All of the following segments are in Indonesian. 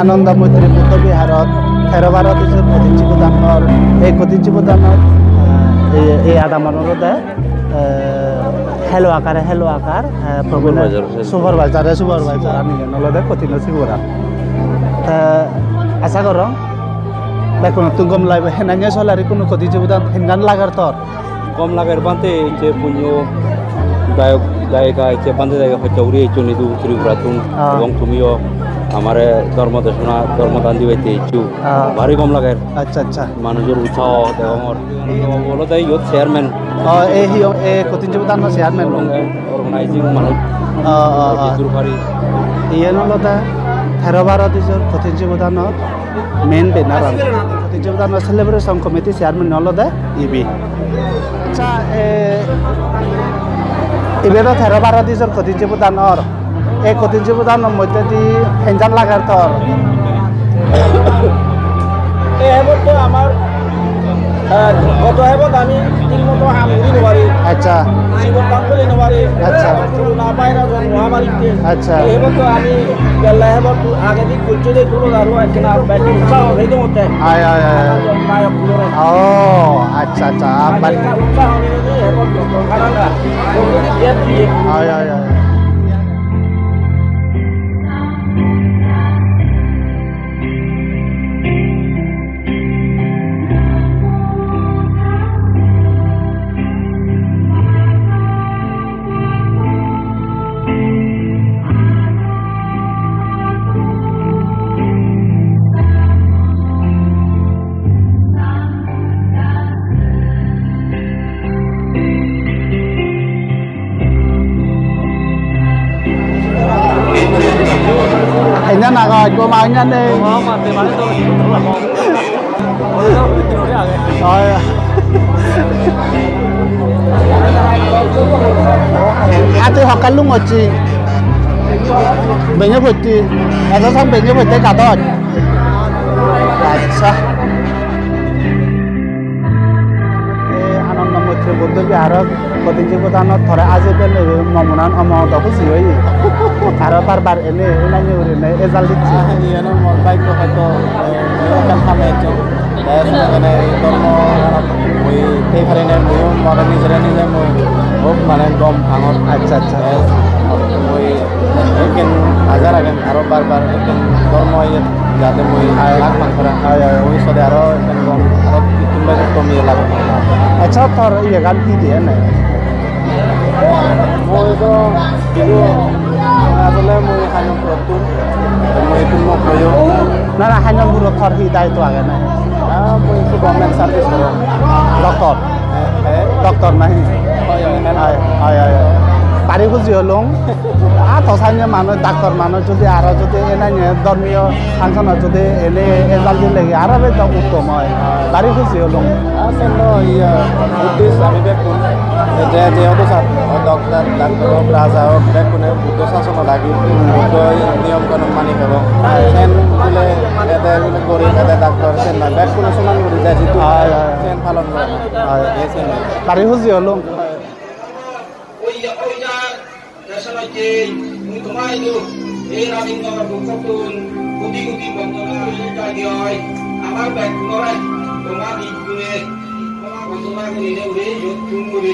Ananda Mutri Putra Biharat, Theravarat itu Hello हमारे धर्म दर्शना धर्म दांडी वेते छु भारी कम लागे अच्छा अच्छा मानुजर उठाओ और बोलो त यो चेयरमैन ए ही ए कतिन जबदान चेयरमैन ऑर्गेनाइजिंग मानु जुरकारी ये नलो त 13 12 दिसर कतिन जबदान मेन बैनर कतिन जबदान सेलिब्रेशन कमिटी चेयरमैन नलो द ईबी अच्छा ए इबेरा 13 12 दिसर कतिन जबदान और Eh kotin ciputan nomor jadi hendak lagar tor. Hebot tuh amar, kotor hebot kami ilmu tuh hamil ini nubari. Acha. Sibuk tangkul ini nubari. Acha. Tuh napai rasul muhammad itu. Acha. Hebot tuh kami jalan hebot tuh agak di kunci deh dulu lalu akhirnya beti ucap orang itu muter. Ayah. Oh, acha. Beti ucap orang itu hebot tuh karena lah. Mungkin dia tuh. Ayah. Rồi, cô báo nhanh đi. Không, mà tôi báo tôi đúng là một. Rồi. À, tôi học cái lúc ngồi chị. Mình nhớ vượt chị. Em nó xong mình nhớ vượt tất cả tôi. Là sao? Ananda Mutri Putra Biharat. Kotinji Putra nó thỏa aja bên này. Mà muốn ăn, mà đó có gì vậy? Kalau barbar ini nanya Ezal itu. Iya, nomor baik tuh atau kan sama itu. Saya sebenarnya itu mau kui teferene mau modernisasi mau hop mana dom angor aja. Kui mungkin agar agen kalau barbar mungkin normal ya jadi mau alat makara ya kui saudara kan dom hop itu banyak kami lakukan. Aja tor iya kan ide nih. Mau itu Asal saya mau hanya beruntung, mau itu mau koyo. Nara hanya guru korhida itu aja nih. Mau itu government service loh. Doktor nih. Ayah. Tadi aku jualong. Tosannya mana doktor mana jadi arah jadi enaknya dormio hansan jadi ini ezal jadi lagi arah itu utama. Tadi aku jualong. Asal iya, butis kami pun. Jadi itu satu. Dokter dan kalau berasa udah punya putusan sama lagi itu niom kan mani kalau sen boleh ada boleh kori ada dokter sen baik punya semua udah jadi itu sen kalau ya sen tadi harus ya lo oya nasional ke untuk itu era bintang berbuntun budi bintang kita dioi amar baik norai rumah di dunia rumah di dunia tunggu di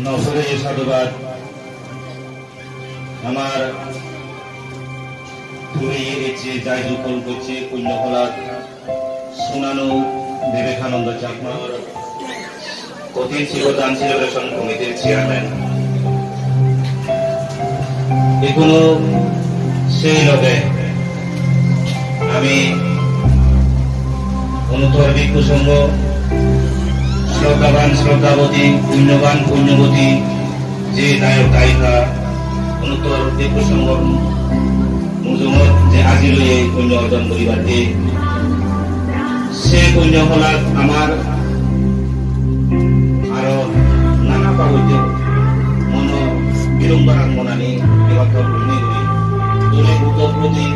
नौसरे ये साधु बात हमार ঘুরিয়ে গেছে, যাই দখল করছে কুঞ্জকলার সোনানো বিবেকানন্দ চাকমা অধীন ছিল দান সেলিব্রেশন কমিটির চেয়ারম্যান। এখনো সেই লোকে আমি অনুতর ভিক্ষু সংঘ শ্রদ্ধাবান শ্রদ্ধাবতী পুণ্যবান পুণ্যবতী যে নায়ক গায়িকা অনুতর ভিক্ষু সংঘ মুজমত যে আজিলৈ এই পুণ্য অর্জন করিবাতে সেই পুণ্যকলাত আমার আরো নানা পাবতে মন বিড়ম্বরাং মনানি বিভাগ দূরে ভূত প্রতি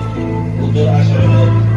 ভূত আচরণ